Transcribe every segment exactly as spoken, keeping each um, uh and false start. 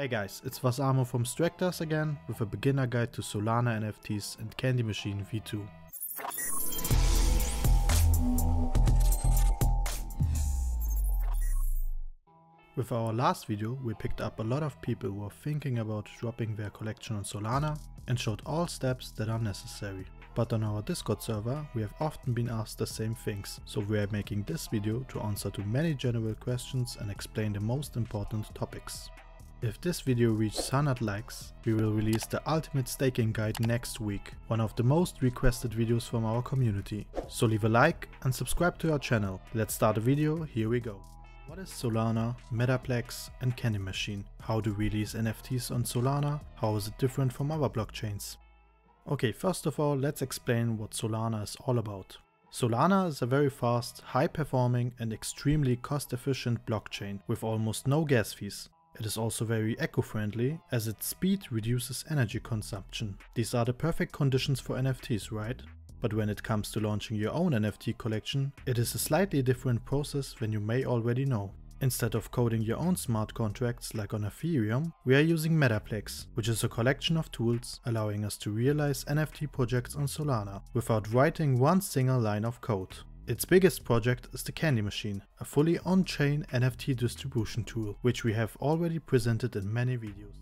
Hey guys, it's Vasamo from Stractors again with a beginner guide to Solana N F Ts and Candy Machine V two. With our last video, we picked up a lot of people who are thinking about dropping their collection on Solana and showed all steps that are necessary. But on our Discord server, we have often been asked the same things, so we are making this video to answer to many general questions and explain the most important topics. If this video reaches one hundred likes, we will release the ultimate staking guide next week, one of the most requested videos from our community. So leave a like and subscribe to our channel. Let's start the video, here we go. What is Solana, Metaplex and Candy Machine? How do we release N F Ts on Solana? How is it different from other blockchains? Okay, first of all, let's explain what Solana is all about. Solana is a very fast, high-performing and extremely cost-efficient blockchain with almost no gas fees. It is also very eco-friendly, as its speed reduces energy consumption. These are the perfect conditions for N F Ts, right? But when it comes to launching your own N F T collection, it is a slightly different process than you may already know. Instead of coding your own smart contracts like on Ethereum, we are using Metaplex, which is a collection of tools allowing us to realize N F T projects on Solana without writing one single line of code. Its biggest project is the Candy Machine, a fully on-chain N F T distribution tool, which we have already presented in many videos.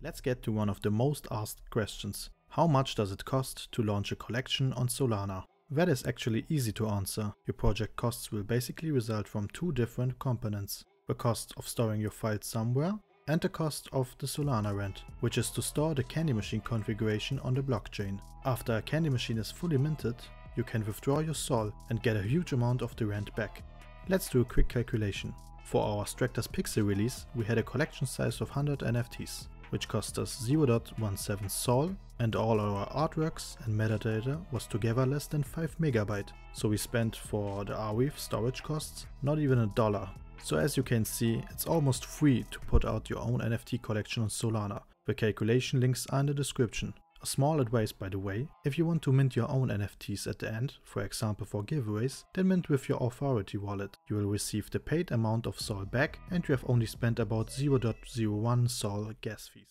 Let's get to one of the most asked questions. How much does it cost to launch a collection on Solana? That is actually easy to answer. Your project costs will basically result from two different components: the cost of storing your files somewhere and the cost of the Solana rent, which is to store the Candy Machine configuration on the blockchain. After a Candy Machine is fully minted, you can withdraw your Sol and get a huge amount of the rent back. Let's do a quick calculation. For our Stractors Pixel release, we had a collection size of one hundred N F Ts, which cost us zero point one seven Sol, and all our artworks and metadata was together less than five megabytes, so we spent for the Arweave storage costs not even a dollar. So as you can see, it's almost free to put out your own N F T collection on Solana. The calculation links are in the description. A small advice, by the way: if you want to mint your own N F Ts at the end, for example for giveaways, then mint with your Authority wallet. You will receive the paid amount of Sol back and you have only spent about zero point zero one Sol gas fees.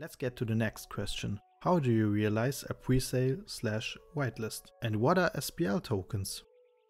Let's get to the next question. How do you realize a presale slash whitelist? And what are S P L tokens?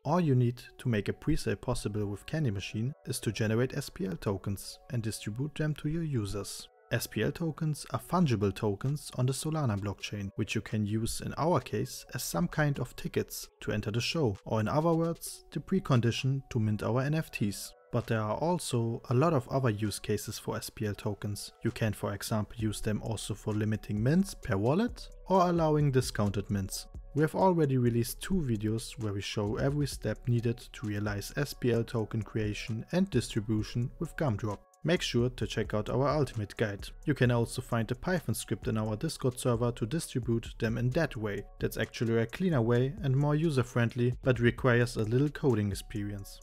All you need to make a presale possible with Candy Machine is to generate S P L tokens and distribute them to your users. S P L tokens are fungible tokens on the Solana blockchain, which you can use in our case as some kind of tickets to enter the show, or in other words, the precondition to mint our N F Ts. But there are also a lot of other use cases for S P L tokens. You can, for example, use them also for limiting mints per wallet or allowing discounted mints. We have already released two videos where we show every step needed to realize S P L token creation and distribution with Gumdrop. Make sure to check out our ultimate guide. You can also find a Python script in our Discord server to distribute them in that way. That's actually a cleaner way and more user-friendly, but requires a little coding experience.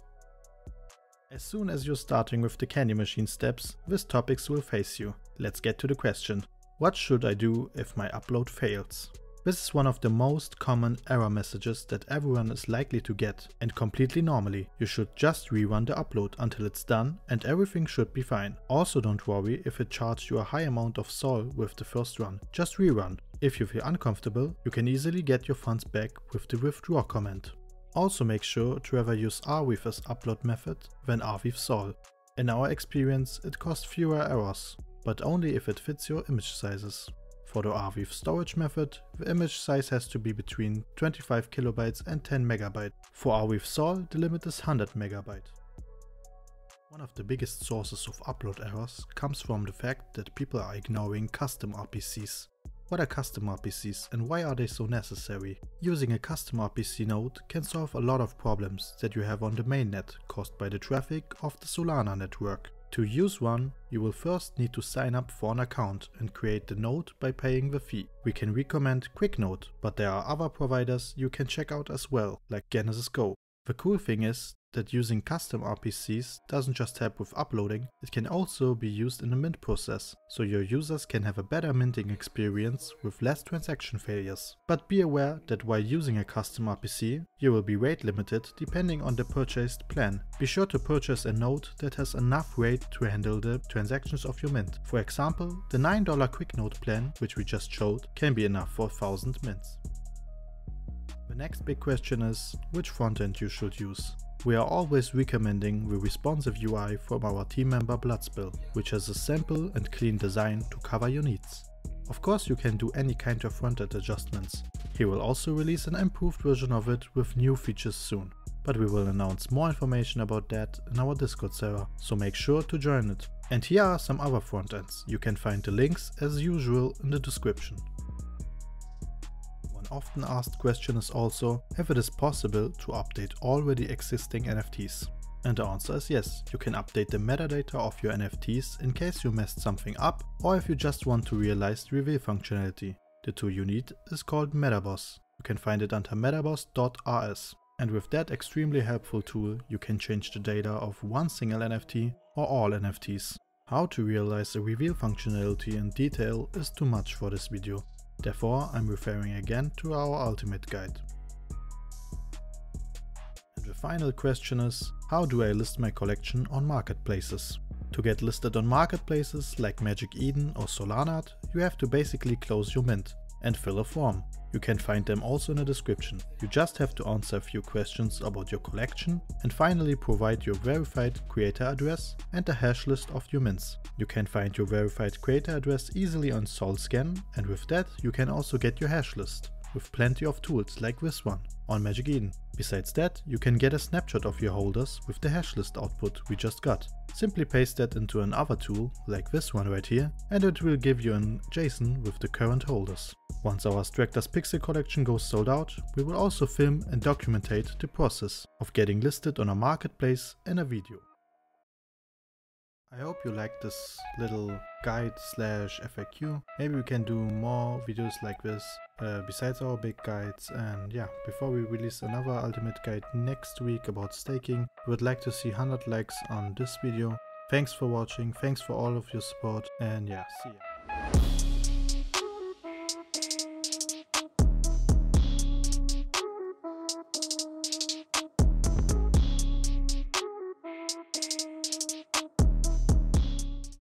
As soon as you're starting with the Candy Machine steps, these topics will face you. Let's get to the question. What should I do if my upload fails? This is one of the most common error messages that everyone is likely to get, and completely normally. You should just rerun the upload until it's done and everything should be fine. Also, don't worry if it charged you a high amount of Sol with the first run, just rerun. If you feel uncomfortable, you can easily get your funds back with the withdraw command. Also make sure to ever use Arweave as upload method than Arweave Sol. In our experience, it costs fewer errors, but only if it fits your image sizes. For the Arweave storage method, the image size has to be between twenty-five kilobytes and ten megabytes. For Arweave Sol, the limit is one hundred megabytes. One of the biggest sources of upload errors comes from the fact that people are ignoring custom R P Cs. What are custom R P Cs and why are they so necessary? Using a custom R P C node can solve a lot of problems that you have on the mainnet caused by the traffic of the Solana network. To use one, you will first need to sign up for an account and create the node by paying the fee. We can recommend QuickNode, but there are other providers you can check out as well, like GenesysGo. The cool thing is that using custom R P Cs doesn't just help with uploading, it can also be used in the mint process, so your users can have a better minting experience with less transaction failures. But be aware that while using a custom R P C, you will be rate limited depending on the purchased plan. Be sure to purchase a node that has enough rate to handle the transactions of your mint. For example, the nine dollar QuickNode plan, which we just showed, can be enough for one thousand mints. The next big question is which frontend you should use. We are always recommending the responsive U I from our team member Bloodspill, which has a simple and clean design to cover your needs. Of course you can do any kind of frontend adjustments. He will also release an improved version of it with new features soon, but we will announce more information about that in our Discord server, so make sure to join it. And here are some other frontends. You can find the links as usual in the description. Often asked question is also if it is possible to update already existing N F Ts. And the answer is yes, you can update the metadata of your N F Ts in case you messed something up or if you just want to realize reveal functionality. The tool you need is called Metaboss. You can find it under metaboss dot r s. And with that extremely helpful tool you can change the data of one single N F T or all N F Ts. How to realize the reveal functionality in detail is too much for this video. Therefore, I'm referring again to our ultimate guide. And the final question is, how do I list my collection on marketplaces? To get listed on marketplaces like Magic Eden or Solanart, you have to basically close your mint and fill a form. You can find them also in the description. You just have to answer a few questions about your collection and finally provide your verified creator address and the hash list of your mints. You can find your verified creator address easily on SolScan, and with that you can also get your hash list with plenty of tools like this one on Magic Eden. Besides that, you can get a snapshot of your holders with the hash list output we just got. Simply paste that into another tool like this one right here and it will give you an JSON with the current holders. Once our Stractors pixel collection goes sold out, we will also film and documentate the process of getting listed on a marketplace in a video. I hope you liked this little guide slash F A Q. Maybe we can do more videos like this uh, besides our big guides. And yeah, before we release another ultimate guide next week about staking, we would like to see one hundred likes on this video. Thanks for watching, thanks for all of your support, and yeah, see ya.